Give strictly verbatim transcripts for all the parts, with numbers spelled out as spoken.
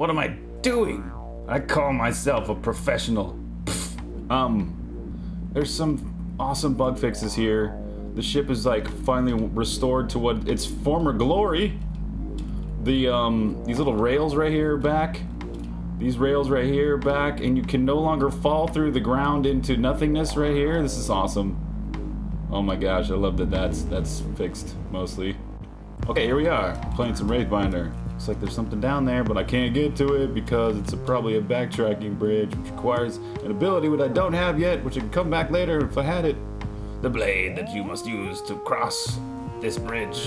What am I doing? I call myself a professional. Pfft. Um, there's some awesome bug fixes here. The ship is like finally restored to what its former glory. The um, these little rails right here are back. These rails right here are back, and you can no longer fall through the ground into nothingness right here. This is awesome. Oh my gosh, I love that. That's that's fixed mostly. Okay, here we are playing some Wraithbinder. Looks like there's something down there, but I can't get to it because it's a, probably a backtracking bridge, which requires an ability which I don't have yet, which I can come back later if I had it. The blade that you must use to cross this bridge.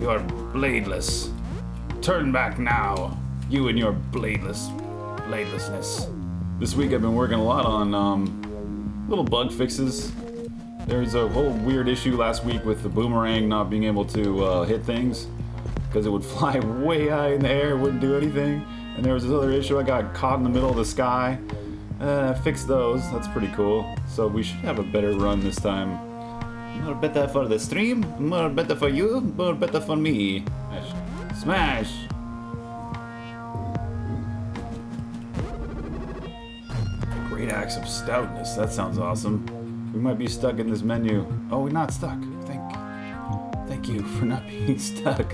You are bladeless. Turn back now, you and your bladeless, bladelessness. This week I've been working a lot on um, little bug fixes. There's a whole weird issue last week with the boomerang not being able to uh, hit things, because it would fly way high in the air, wouldn't do anything. And there was this other issue, I got caught in the middle of the sky. Uh, fixed those, that's pretty cool. So we should have a better run this time. More better for the stream, more better for you, more better for me. Smash! Great axe of stoutness, that sounds awesome. We might be stuck in this menu. Oh, we're not stuck. Thank you. Thank you for not being stuck.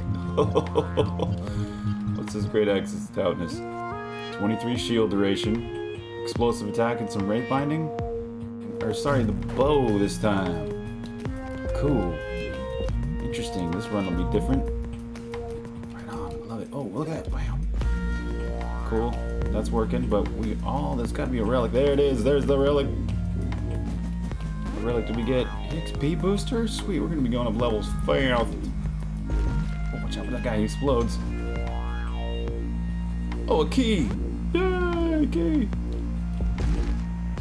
What's this great axe of stoutness? twenty-three shield duration, explosive attack, and some wraith binding? Or sorry, the bow this time. Cool. Interesting. This run will be different. Right on. I love it. Oh, look at that. Bam. Cool. That's working, but we all... Oh, there's got to be a relic. There it is. There's the relic. Relic, did we get X P booster? Sweet, we're gonna be going up levels fast. Oh, watch out for that guy, he explodes. Oh, a key! Yay, a key!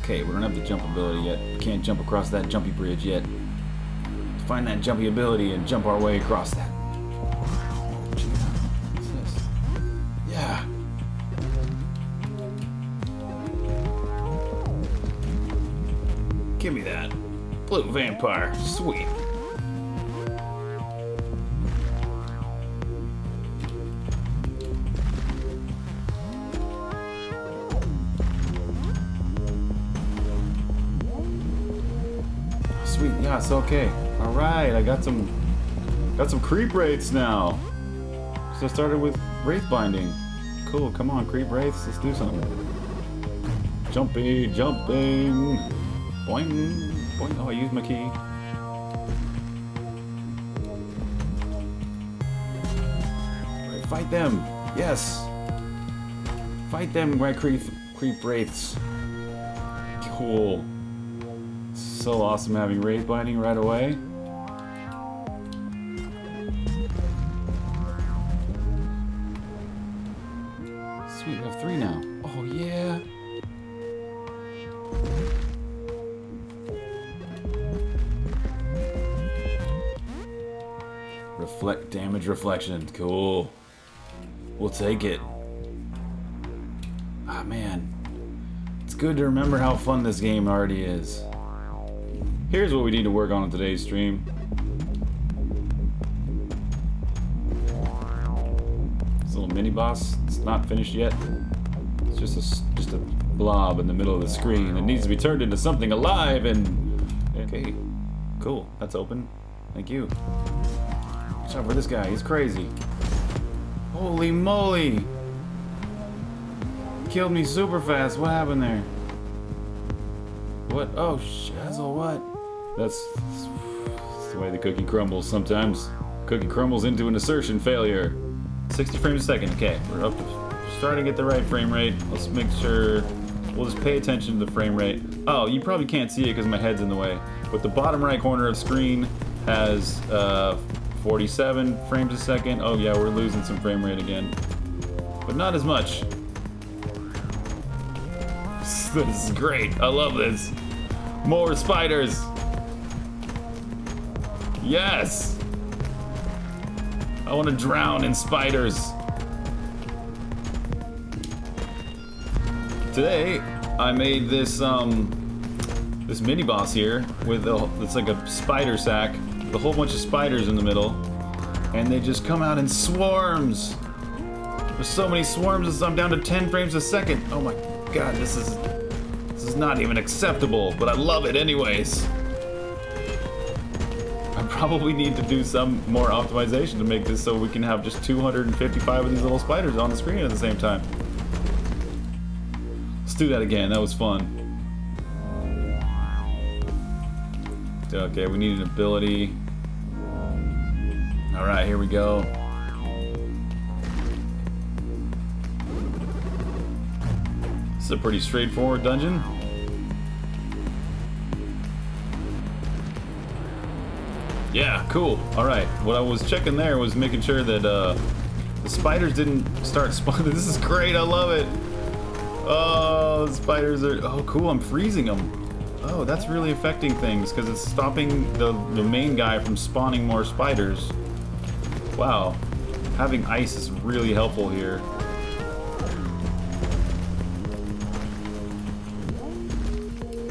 Okay, we don't have the jump ability yet. We can't jump across that jumpy bridge yet. Let's find that jumpy ability and jump our way across that. What's this? Yeah! Give me that. Blue vampire, sweet. Oh, sweet, yeah, it's okay. All right, I got some, got some creep wraiths now. So I started with wraith binding. Cool, come on, creep wraiths, let's do something. Jumpy, jumping. Boing. Oh, I used my key. Right, fight them! Yes! Fight them, my creep, creep wraiths. Cool. So awesome having wraith binding right away. Sweet, we have three now. Oh, yeah! Reflect damage reflection. Cool. We'll take it. Ah, man. It's good to remember how fun this game already is. Here's what we need to work on in today's stream. This little mini boss, it's not finished yet. It's just a, just a blob in the middle of the screen. It needs to be turned into something alive and... Okay. Cool. That's open. Thank you. Watch out for this guy, he's crazy. Holy moly! Killed me super fast, what happened there? What? Oh, shizzle, what? That's, that's the way the cookie crumbles sometimes. Cookie crumbles into an assertion failure. sixty frames a second, okay. We're up to starting at the right frame rate. Let's make sure, we'll just pay attention to the frame rate. Oh, you probably can't see it because my head's in the way. But the bottom right corner of screen has, uh, forty-seven frames a second. Oh yeah, we're losing some frame rate again. But not as much. This is great. I love this. More spiders. Yes. I want to drown in spiders. Today, I made this um this mini boss here with a, it's like a spider sack. A whole bunch of spiders in the middle, and they just come out in swarms. There's so many swarms, I'm down to ten frames a second. Oh my god, this is this is not even acceptable, but I love it anyways. I probably need to do some more optimization to make this so we can have just two hundred fifty-five of these little spiders on the screen at the same time. Let's do that again, that was fun. Okay, we need an ability. Alright, here we go. This is a pretty straightforward dungeon. Yeah, cool. Alright, what I was checking there was making sure that uh, the spiders didn't start spawning. This is great, I love it. Oh, the spiders are... Oh, cool, I'm freezing them. Oh, that's really affecting things because it's stopping the, the main guy from spawning more spiders. Wow, having ice is really helpful here.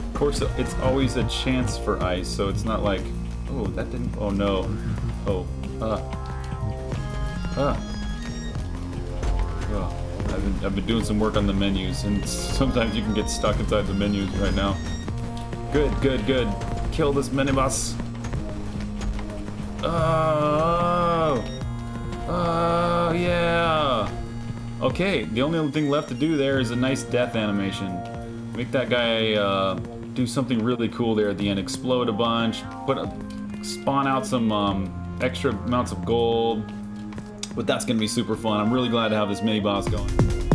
Of course, it's always a chance for ice, so it's not like, oh, that didn't, oh no, oh, uh, uh. Oh, I've been, I've been doing some work on the menus, and sometimes you can get stuck inside the menus right now. Good, good, good. Kill this miniboss. Oh, oh, yeah. Okay, the only thing left to do there is a nice death animation. Make that guy uh, do something really cool there at the end. Explode a bunch. Put a, spawn out some um, extra amounts of gold. But that's gonna be super fun. I'm really glad to have this miniboss going.